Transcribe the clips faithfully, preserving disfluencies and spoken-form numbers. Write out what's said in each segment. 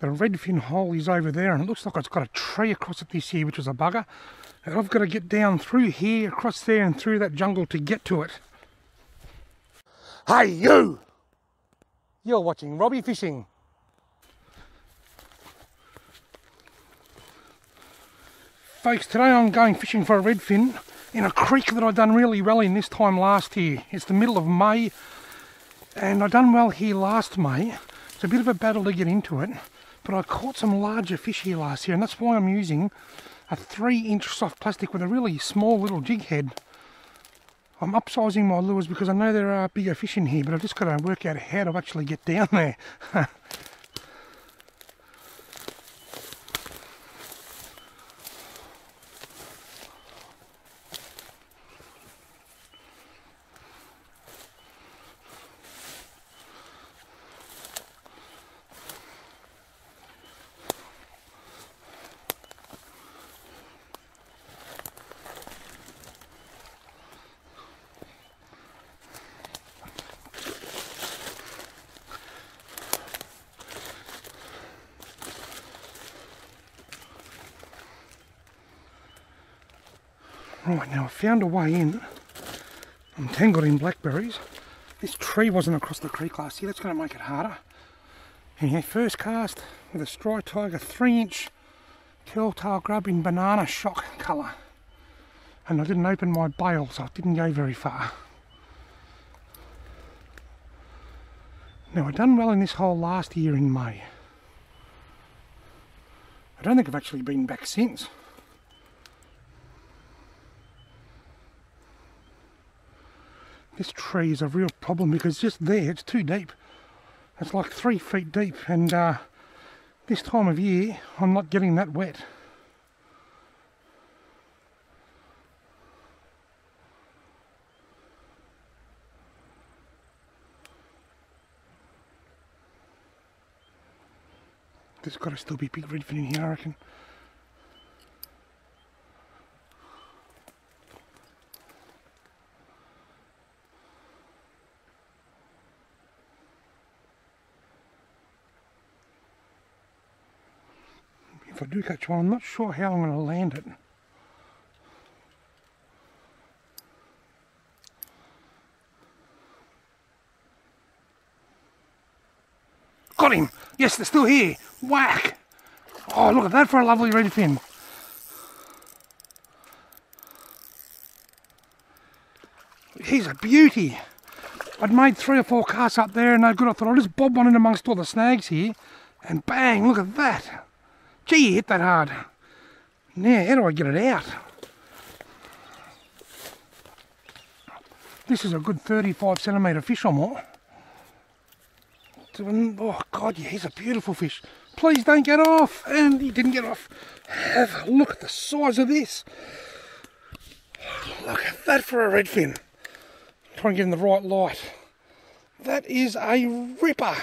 The redfin holly's over there, and it looks like it's got a tree across it this year, which was a bugger. And I've got to get down through here, across there, and through that jungle to get to it. Hey, you! You're watching Robbie Fishing. Folks, today I'm going fishing for a redfin in a creek that I done really well in this time last year. It's the middle of May, and I done well here last May. It's a bit of a battle to get into it, but I caught some larger fish here last year, and that's why I'm using a three inch soft plastic with a really small little jig head. I'm upsizing my lures because I know there are bigger fish in here, but I've just got to work out how to actually get down there. Right, now I found a way in. I'm tangled in blackberries. This tree wasn't across the creek last year, that's going to make it harder. And yeah, first cast with a Strike Tiger three inch curl-tail grub in banana shock colour. And I didn't open my bail, so it didn't go very far. Now, I done well in this hole last year in May. I don't think I've actually been back since. This tree is a real problem because just there, it's too deep. It's like three feet deep, and uh, this time of year, I'm not getting that wet. There's got to still be big redfin in here, I reckon. If I do catch one, I'm not sure how I'm going to land it. Got him! Yes, they're still here! Whack! Oh, look at that for a lovely redfin! He's a beauty! I'd made three or four casts up there and no good. I thought I'll just bob one in amongst all the snags here, and bang, look at that! Gee, you hit that hard. Now, how do I get it out? This is a good thirty-five centimetre fish or more. Oh, God, yeah, he's a beautiful fish. Please don't get off. And he didn't get off. Have a look at the size of this. Look at that for a redfin. Try and get in the right light. That is a ripper.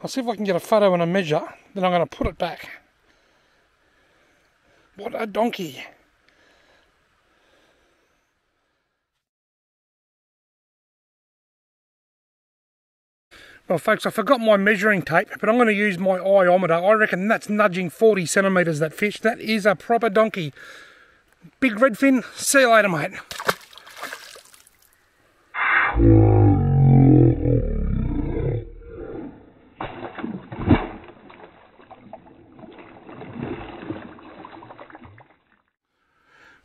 I'll see if I can get a photo and a measure, then I'm going to put it back. What a donkey! Well, folks, I forgot my measuring tape, but I'm going to use my iometer. I reckon that's nudging forty centimetres, that fish. That is a proper donkey. Big redfin, see you later, mate.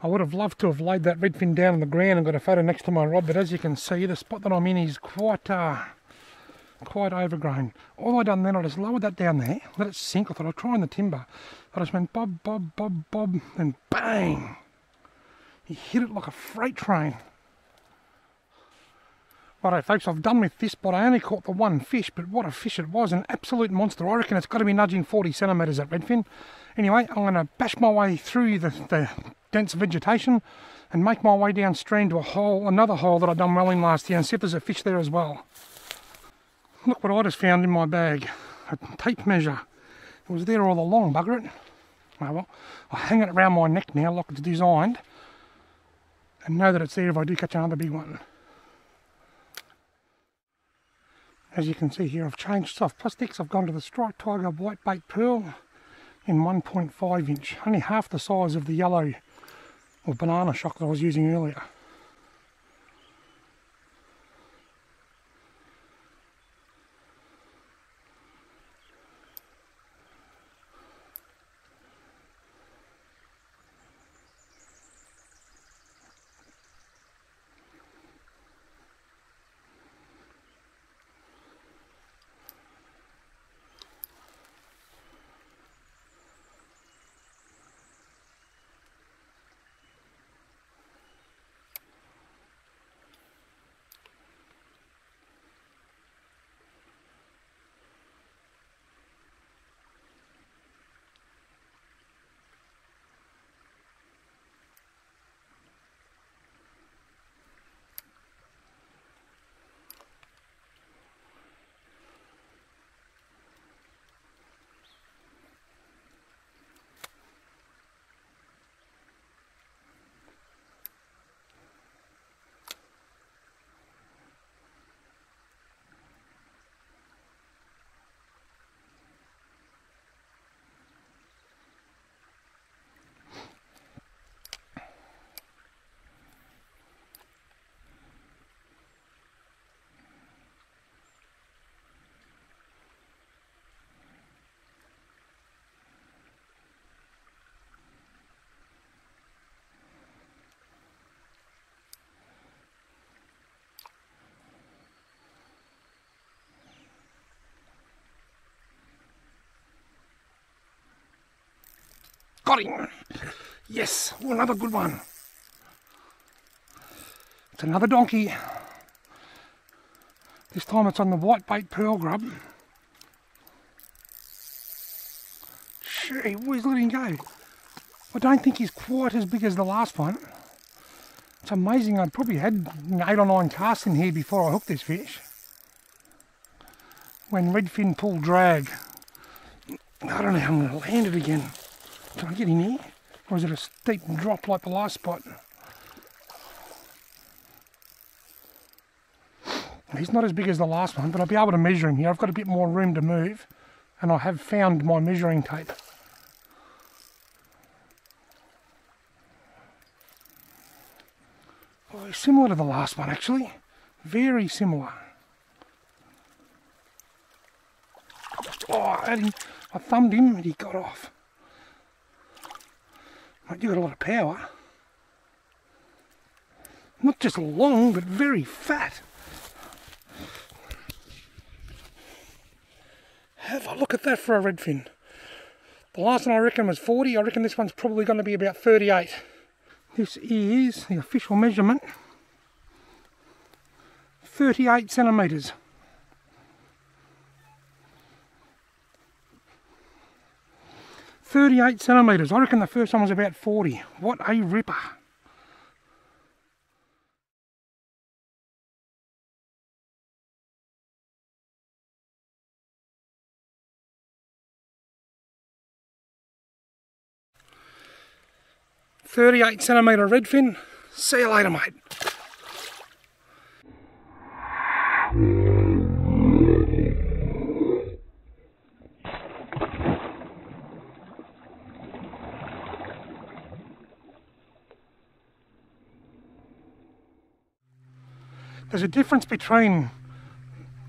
I would have loved to have laid that redfin down on the ground and got a photo next to my rod, but as you can see, the spot that I'm in is quite uh, quite overgrown. All I done then, I just lowered that down there, let it sink. I thought I'd try on the timber. I just went bob, bob, bob, bob, and bang! He hit it like a freight train. Righto, folks, I've done with this spot. I only caught the one fish, but what a fish it was, an absolute monster. I reckon it's got to be nudging forty centimetres, that redfin. Anyway, I'm going to bash my way through the... the dense vegetation and make my way downstream to a hole, another hole that I done well in last year, and see if there's a fish there as well. Look what I just found in my bag, a tape measure. It was there all along, bugger it. Oh well, I hang it around my neck now like it's designed, and know that it's there if I do catch another big one. As you can see here, I've changed soft plastics. I've gone to the Strike Tiger Whitebait Pearl in one point five inch, only half the size of the yellow or banana shock that I was using earlier. Got him! Yes, oh, another good one. It's another donkey. This time it's on the whitebait pearl grub. Gee whiz, let him go. I don't think he's quite as big as the last one. It's amazing, I'd probably had eight or nine casts in here before I hooked this fish. When redfin pull drag. I don't know how I'm going to land it again. Can I get in here? Or is it a steep drop like the last spot? He's not as big as the last one, but I'll be able to measure him here. I've got a bit more room to move, and I have found my measuring tape. Oh, similar to the last one, actually. Very similar. Oh, I had him. I thumbed him and he got off. You got a lot of power. Not just long, but very fat. Have a look at that for a redfin. The last one I reckon was forty. I reckon this one's probably going to be about thirty-eight. This is the official measurement. thirty-eight centimetres. thirty-eight centimetres. I reckon the first one was about forty. What a ripper. thirty-eight centimetre redfin. See you later, mate. There's a difference between,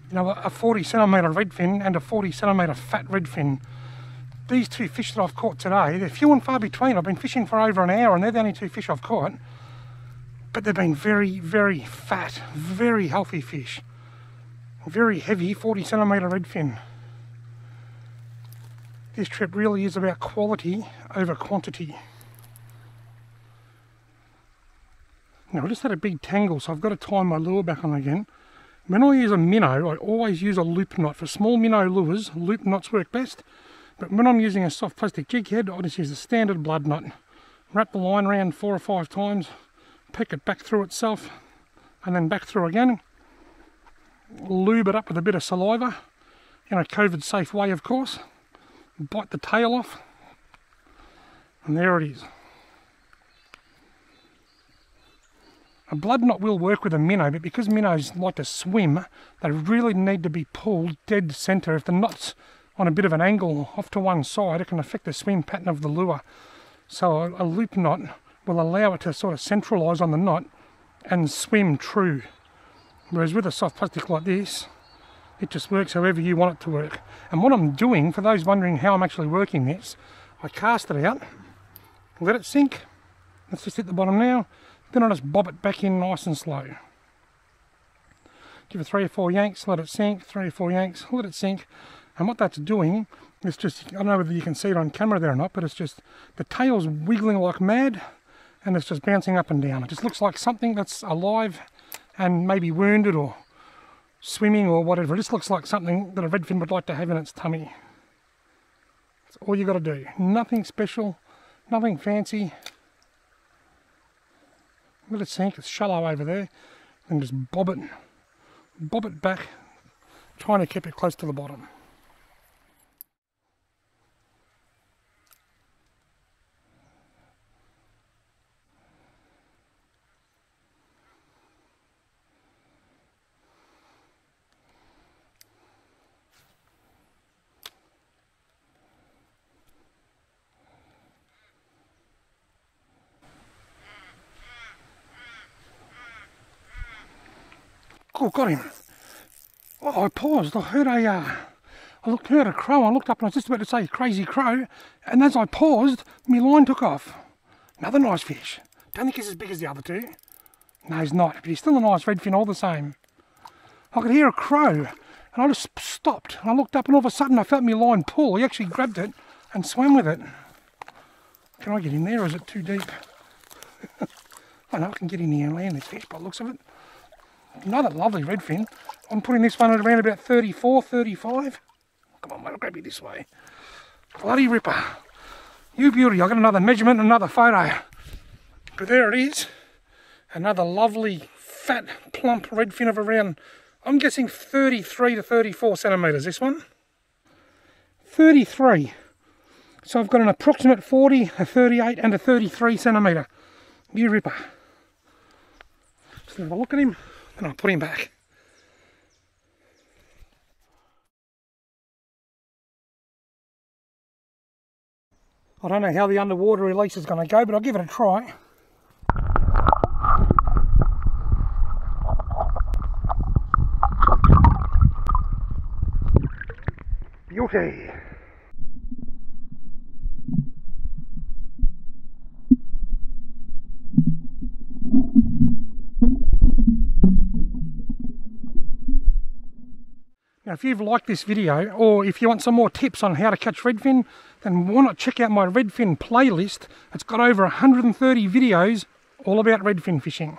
you know, a forty centimetre redfin and a forty centimetre fat redfin. These two fish that I've caught today, they're few and far between. I've been fishing for over an hour and they're the only two fish I've caught. But they've been very, very fat, very healthy fish. Very heavy forty centimetre redfin. This trip really is about quality over quantity. Now I just had a big tangle, so I've got to tie my lure back on again. When I use a minnow, I always use a loop knot. For small minnow lures, loop knots work best. But when I'm using a soft plastic jig head, I just use a standard blood knot. Wrap the line around four or five times, pack it back through itself, and then back through again. Lube it up with a bit of saliva, in a COVID safe way of course. Bite the tail off, and there it is. A blood knot will work with a minnow, but because minnows like to swim, they really need to be pulled dead centre. If the knot's on a bit of an angle off to one side, it can affect the swim pattern of the lure. So a, a loop knot will allow it to sort of centralise on the knot and swim true. Whereas with a soft plastic like this, it just works however you want it to work. And what I'm doing, for those wondering how I'm actually working this, I cast it out, let it sink, let's just hit the bottom now, then I just bob it back in nice and slow. Give it three or four yanks, let it sink, three or four yanks, let it sink. And what that's doing is just, I don't know whether you can see it on camera there or not, but it's just, the tail's wiggling like mad, and it's just bouncing up and down. It just looks like something that's alive and maybe wounded or swimming or whatever. It just looks like something that a redfin would like to have in its tummy. That's all you got to do. Nothing special, nothing fancy. Let it sink, it's shallow over there, and just bob it, bob it back, trying to keep it close to the bottom. Oh, got him. Oh, I paused. I heard a, uh, I looked, heard a crow. I looked up and I was just about to say crazy crow. And as I paused, my line took off. Another nice fish. Don't think he's as big as the other two. No, he's not. But he's still a nice redfin all the same. I could hear a crow. And I just stopped. And I looked up and all of a sudden I felt my line pull. He actually grabbed it and swam with it. Can I get in there or is it too deep? I know I can get in here and land this fish by the looks of it. Another lovely redfin. I'm putting this one at around about thirty-four, thirty-five. Come on mate, I'll grab you this way. Bloody ripper. You beauty. I got another measurement, another photo. But there it is. Another lovely, fat, plump redfin of around, I'm guessing thirty-three to thirty-four centimetres, this one. thirty-three. So I've got an approximate forty, a thirty-eight and a thirty-three centimetre. You ripper. Just have a look at him. And I'll put him back. I don't know how the underwater release is going to go, but I'll give it a try. Beauty. Now if you've liked this video, or if you want some more tips on how to catch redfin, then why not check out my redfin playlist? It's got over one hundred and thirty videos all about redfin fishing.